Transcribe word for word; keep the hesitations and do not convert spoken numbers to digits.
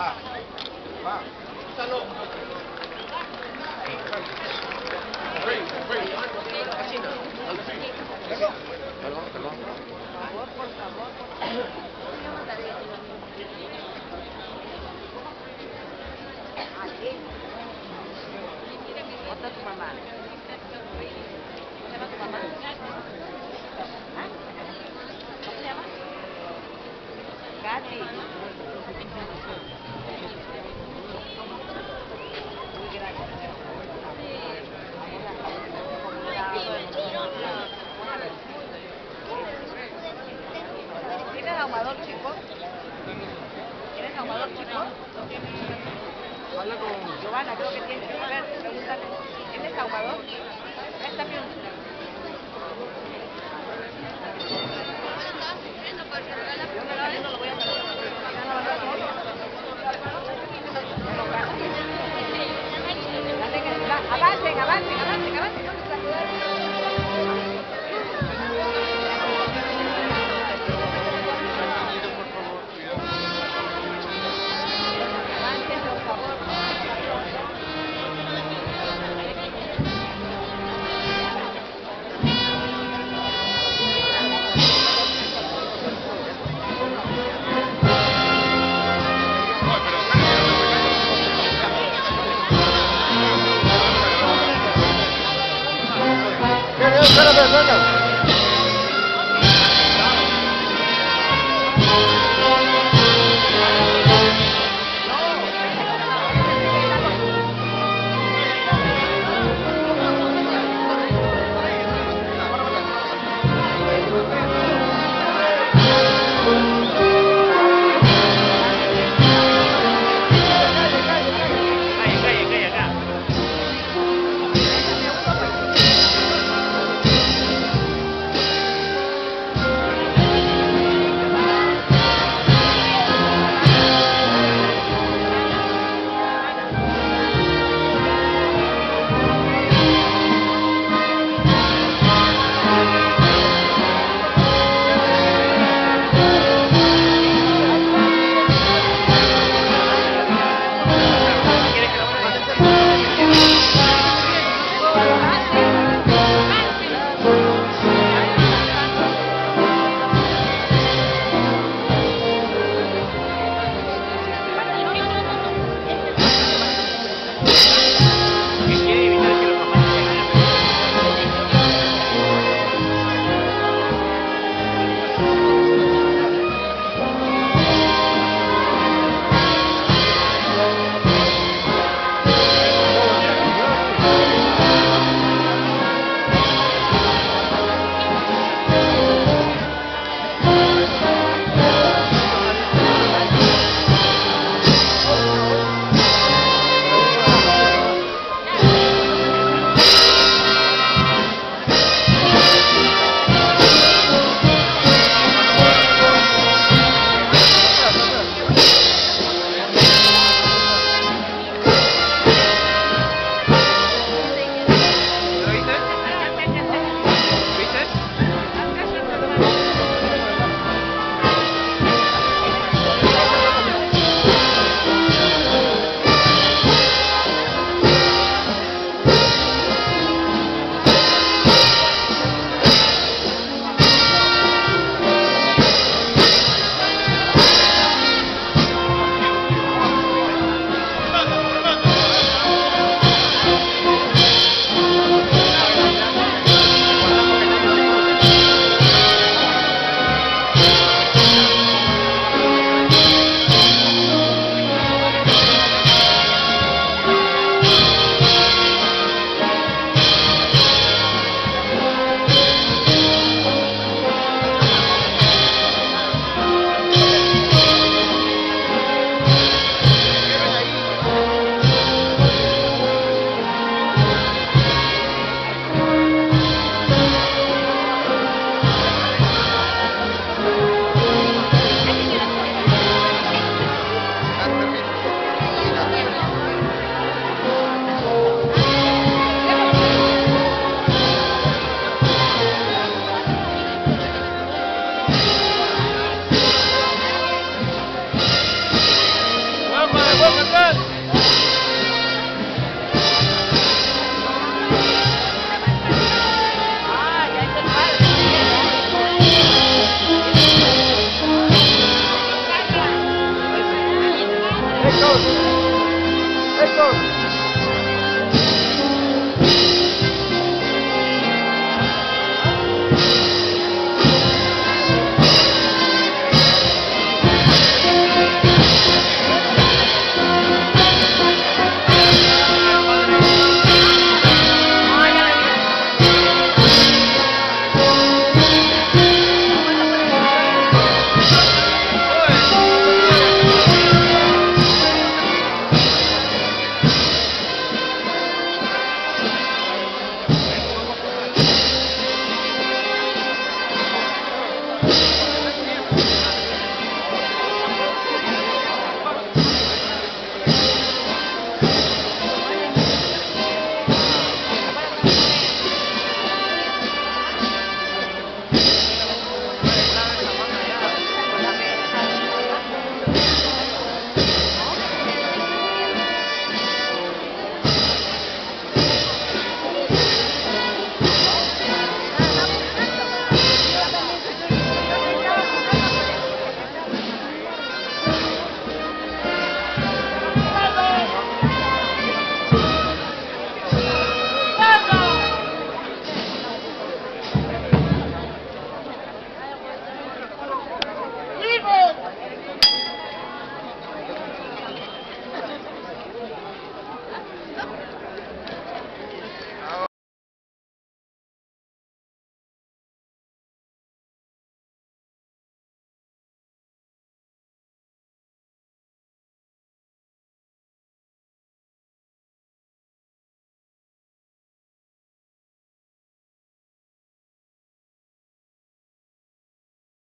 Va, va. Perdón, perdón. Por favor, por favor. Tu mamá. ¿Cómo se llama tu mamá? ¿Ah? ¿Cómo se llama? Katy. Muy grande. ¿Tienes ahumador, chico? ¿Tienes ahumador, chico? Habla con Giovanna, creo que tiene. A ver, pregúntale. ¿Tienes ahumador? Esta piel. Avancen, avancen, avancen, avancen. ¿Dónde está? Avancen, por favor. Avancen, por favor. Estos. Estos.